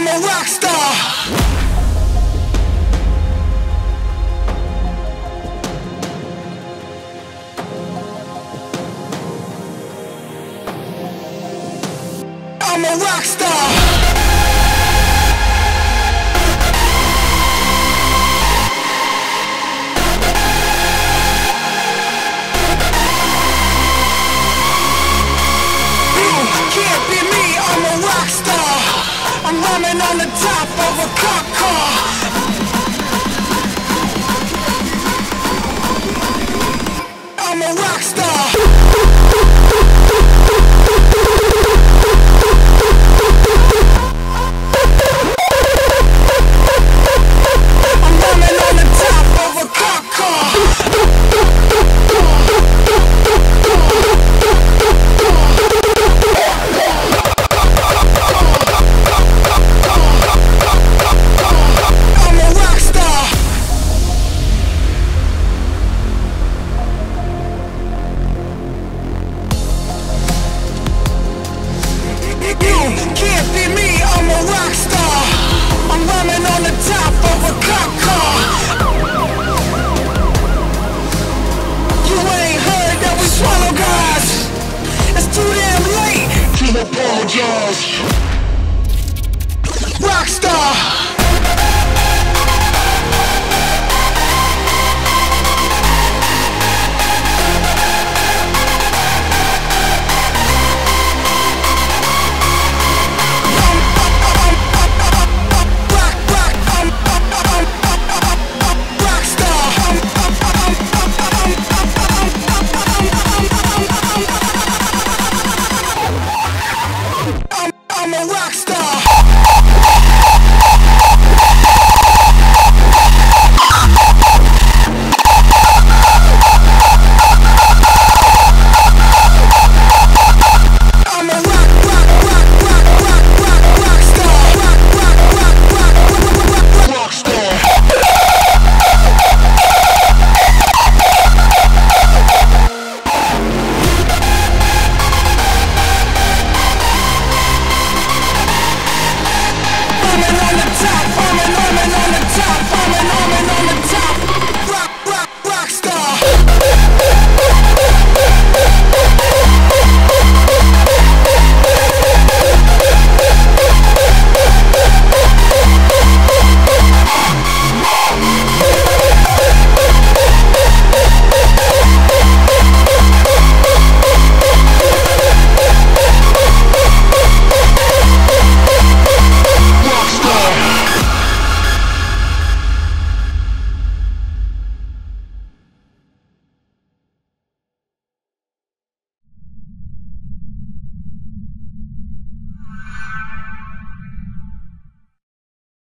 I'm a rock star. I'm a rock star. I'm running on the top of a cop car.